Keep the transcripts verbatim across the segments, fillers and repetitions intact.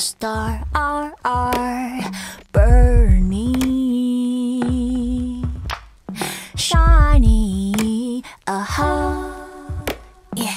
star are, are burning, shiny, aha. Yeah.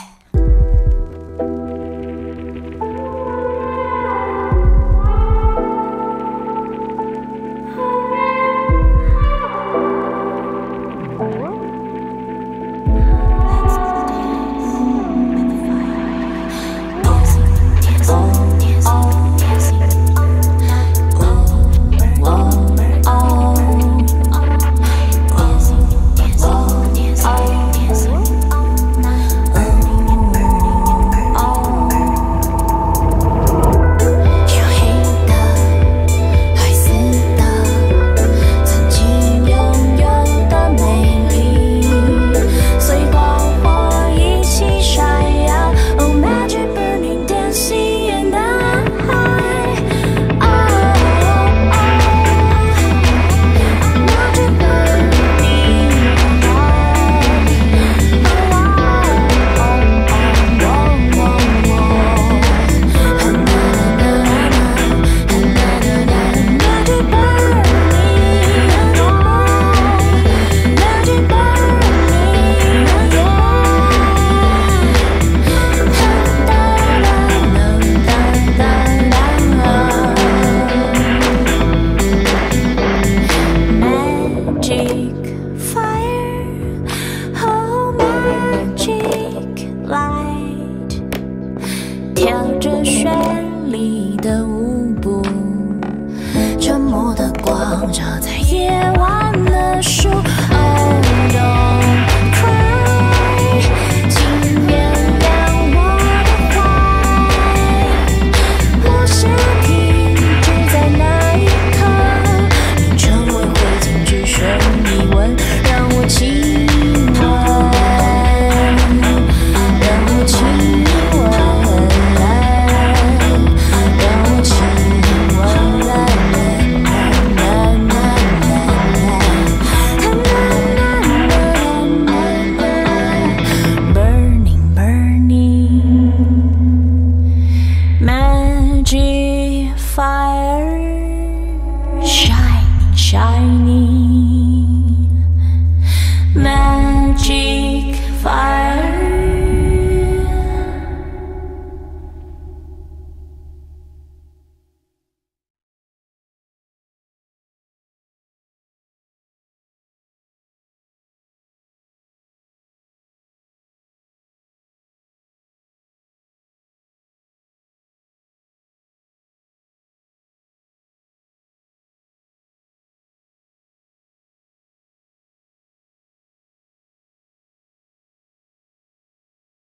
Walk在夜晚的树，oh no。